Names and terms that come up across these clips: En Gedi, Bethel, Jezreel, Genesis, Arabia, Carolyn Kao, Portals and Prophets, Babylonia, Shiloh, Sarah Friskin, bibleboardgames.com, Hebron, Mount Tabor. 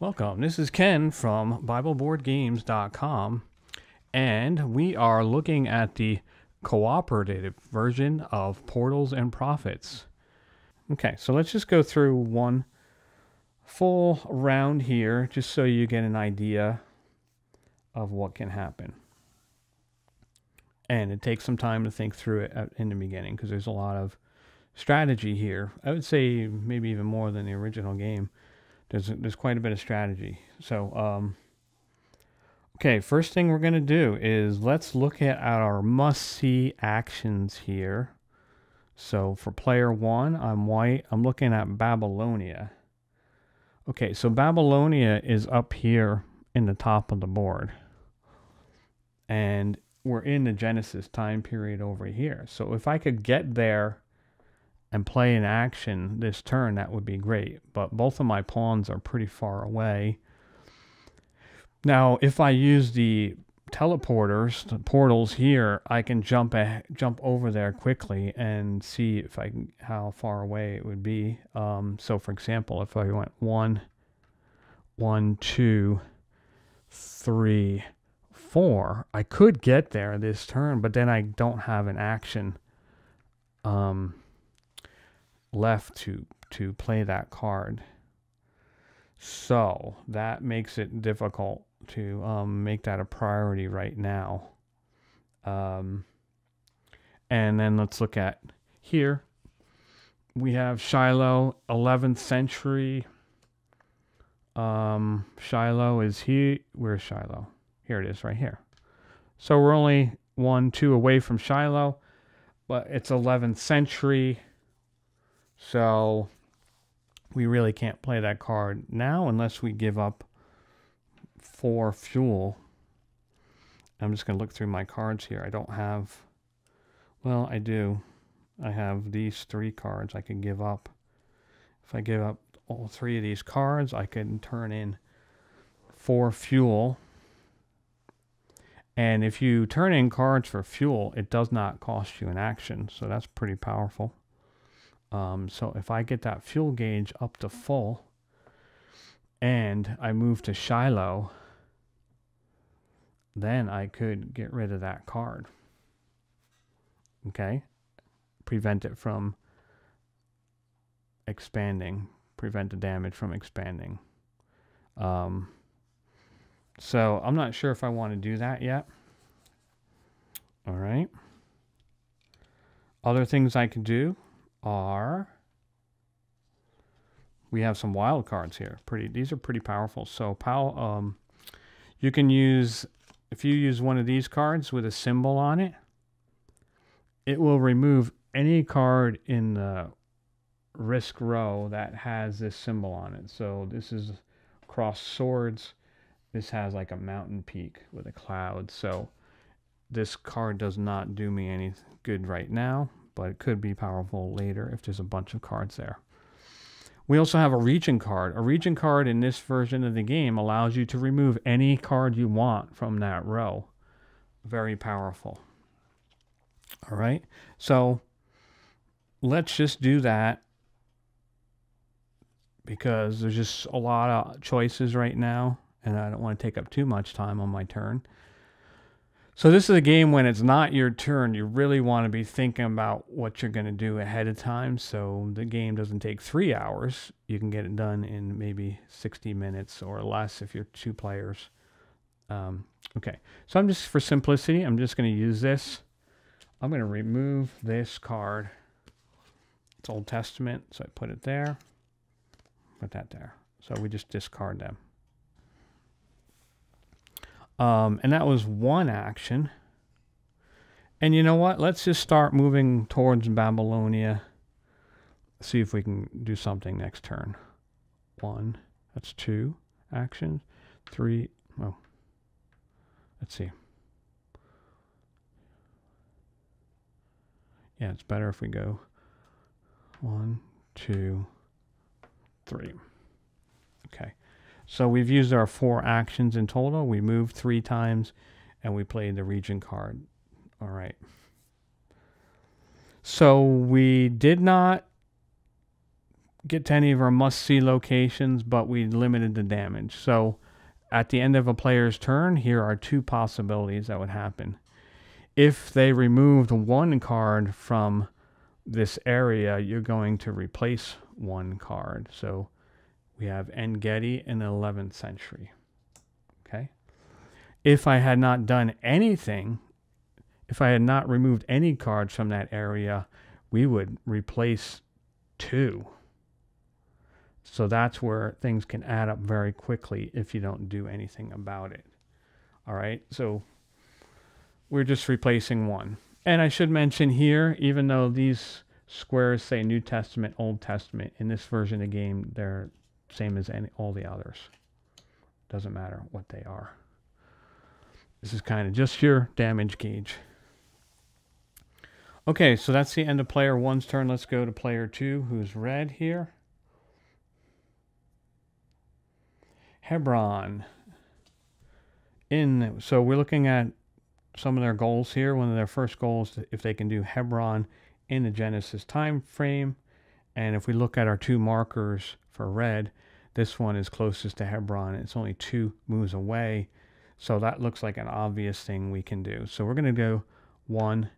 Welcome. This is Ken from bibleboardgames.com, and we are looking at the cooperative version of Portals and Prophets. Okay, so let's just go through one full round here just so you get an idea of what can happen. And it takes some time to think through it in the beginning because there's a lot of strategy here. I would say maybe even more than the original game. There's quite a bit of strategy. So, okay, first thing we're going to do is let's look at our must-see actions here. So for player one, I'm white. I'm looking at Babylonia. Okay, so Babylonia is up here in the top of the board. And we're in the Genesis time period over here. So if I could get there and play an action this turn, that would be great. But both of my pawns are pretty far away. Now, if I use the teleporters, the portals here, I can jump over there quickly and see if I can, how far away it would be. So, for example, if I went 1, 1, 2, 3, 4, I could get there this turn, but then I don't have an action left to play that card. So that makes it difficult to make that a priority right now. And then let's look at here. We have Shiloh, 11th century. Shiloh is here. Where's Shiloh? Here it is right here. So we're only 1, 2 away from Shiloh, but it's 11th century. So we really can't play that card now unless we give up 4 fuel. I'm just going to look through my cards here. I don't have... Well, I do. I have these 3 cards I can give up. If I give up all 3 of these cards, I can turn in 4 fuel. And if you turn in cards for fuel, it does not cost you an action. So that's pretty powerful. So if I get that fuel gauge up to full and I move to Shiloh, then I could get rid of that card. Okay? Prevent it from expanding. Prevent the damage from expanding. So I'm not sure if I want to do that yet. All right. Other things I could do are, we have some wild cards here. These are pretty powerful. So you can use, if you use one of these cards with a symbol on it, it will remove any card in the risk row that has this symbol on it. So this is crossed swords. This has like a mountain peak with a cloud. So this card does not do me any good right now, but it could be powerful later if there's a bunch of cards there. We also have a region card. A region card in this version of the game allows you to remove any card you want from that row. Very powerful. All right, so let's just do that because there's just a lot of choices right now, and I don't want to take up too much time on my turn. So this is a game when it's not your turn. You really want to be thinking about what you're going to do ahead of time, so the game doesn't take 3 hours. You can get it done in maybe 60 minutes or less if you're 2 players. Okay, so I'm just, for simplicity, I'm just going to use this. I'm going to remove this card. It's Old Testament, so I put it there. Put that there. So we just discard them. And that was one action. And you know what? Let's just start moving towards Babylonia. See if we can do something next turn. 1. That's 2 actions. 3. Oh. Let's see. Yeah, it's better if we go 1, 2, 3. Okay. So we've used our 4 actions in total. We moved 3 times, and we played the region card. All right. So we did not get to any of our must-see locations, but we limited the damage. So at the end of a player's turn, here are two possibilities that would happen. If they removed one card from this area, you're going to replace one card. So we have En Gedi in the 11th century. Okay. If I had not done anything, if I had not removed any cards from that area, we would replace two. So that's where things can add up very quickly if you don't do anything about it. All right, so we're just replacing one. And I should mention here, even though these squares say New Testament, Old Testament, in this version of the game, they're same as all the others. Doesn't matter what they are. This is kind of just your damage gauge. Okay, so that's the end of player one's turn. Let's go to player two, who's red here. Hebron. So we're looking at some of their goals here. One of their first goals, if they can do Hebron in the Genesis time frame. And if we look at our two markers for red, this one is closest to Hebron. It's only 2 moves away. So that looks like an obvious thing we can do. So we're going to go 1,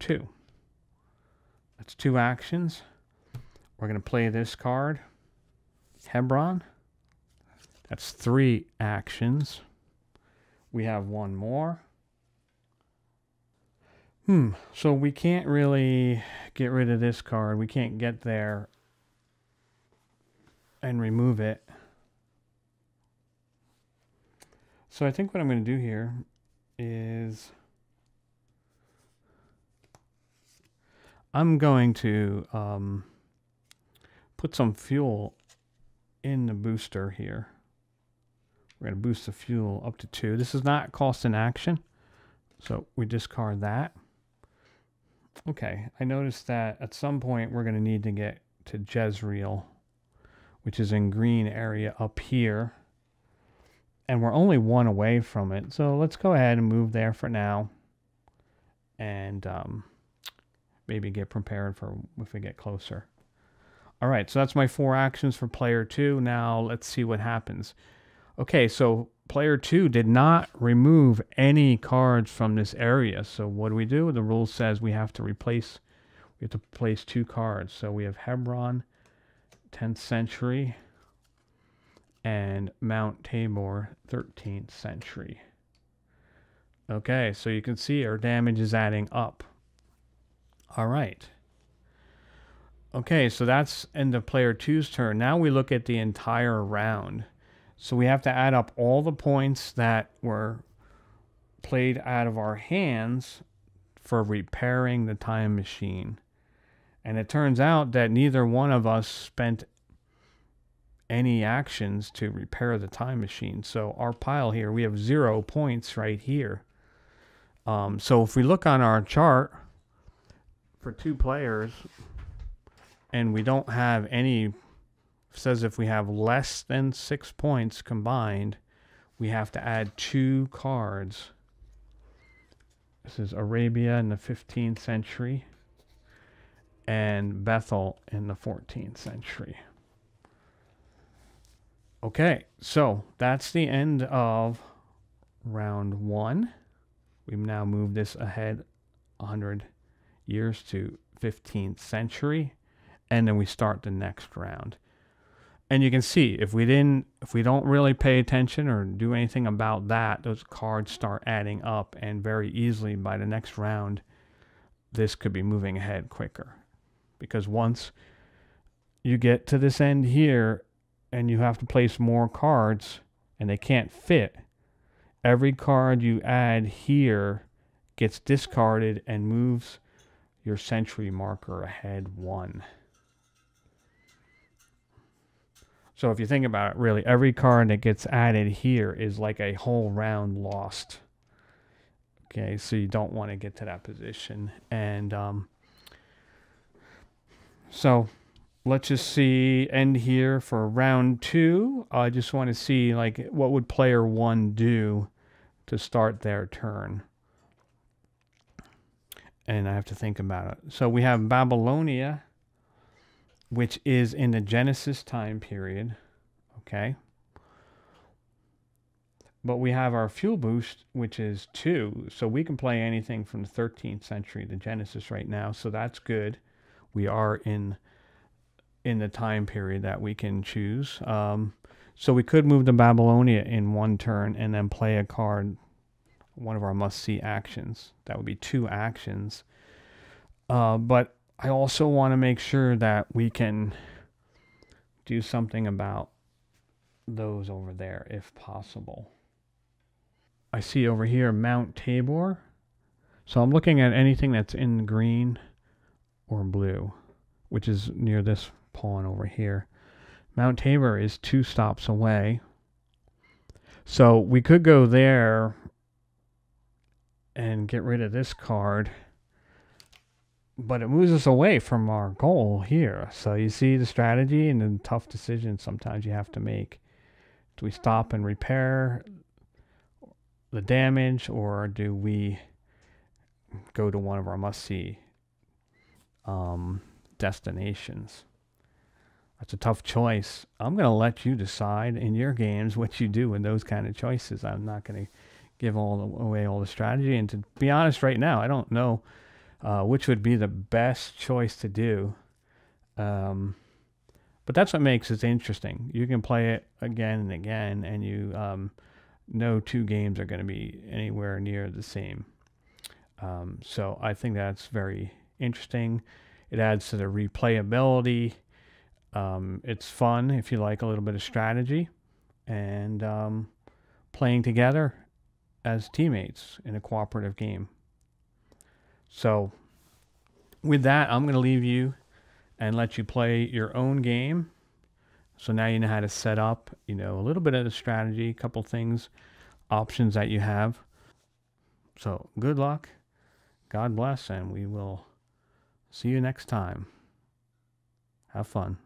2. That's 2 actions. We're going to play this card, Hebron. That's 3 actions. We have one more. So we can't really get rid of this card. We can't get there and remove it. So I think what I'm going to do here is I'm going to put some fuel in the booster here. We're going to boost the fuel up to 2. This is not cost an action, so we discard that. Okay, I noticed that at some point we're going to need to get to Jezreel, which is in green area up here. And we're only 1 away from it, so let's go ahead and move there for now. And maybe get prepared for if we get closer. All right, so that's my 4 actions for player 2. Now let's see what happens. Okay, so player 2 did not remove any cards from this area. So what do? The rule says we have to replace, we have to place 2 cards. So we have Hebron, 10th century, and Mount Tabor, 13th century. Okay, so you can see our damage is adding up. All right. Okay, so that's end of player 2's turn. Now we look at the entire round. So we have to add up all the points that were played out of our hands for repairing the time machine. And it turns out that neither one of us spent any actions to repair the time machine. So our pile here, we have 0 points right here. So if we look on our chart for 2 players and we don't have any... says if we have less than 6 points combined, we have to add 2 cards. This is Arabia in the 15th century and Bethel in the 14th century. Okay, so that's the end of round 1. We've now moved this ahead 100 years to 15th century, and then we start the next round. And you can see if we don't really pay attention or do anything about that, those cards start adding up, and very easily by the next round, this could be moving ahead quicker. Because once you get to this end here and you have to place more cards and they can't fit, every card you add here gets discarded and moves your century marker ahead 1. So if you think about it, really, every card that gets added here is like a whole round lost. Okay, so you don't want to get to that position. And so let's just see, end here for round 2. I just want to see, like, what would player 1 do to start their turn? And I have to think about it. So we have Babylonia which is in the Genesis time period, okay? But we have our fuel boost, which is 2, so we can play anything from the 13th century to Genesis right now, so that's good. We are in the time period that we can choose. So we could move to Babylonia in one turn and then play a card, one of our must-see actions. That would be 2 actions. But I also want to make sure that we can do something about those over there, if possible. I see over here Mount Tabor. So I'm looking at anything that's in green or blue, which is near this pawn over here. Mount Tabor is 2 stops away. So we could go there and get rid of this card, but it moves us away from our goal here. So you see the strategy and the tough decisions sometimes you have to make. Do we stop and repair the damage, or do we go to one of our must-see destinations? That's a tough choice. I'm going to let you decide in your games what you do with those kind of choices. I'm not going to give away all the strategy. And to be honest right now, I don't know which would be the best choice to do. But that's what makes it interesting. You can play it again and again, and you know 2 games are going to be anywhere near the same. So I think that's very interesting. It adds to the replayability. It's fun if you like a little bit of strategy and playing together as teammates in a cooperative game. So with that, I'm going to leave you and let you play your own game. So now you know how to set up, you know, a little bit of the strategy, a couple things, options that you have. So good luck. God bless, and we will see you next time. Have fun.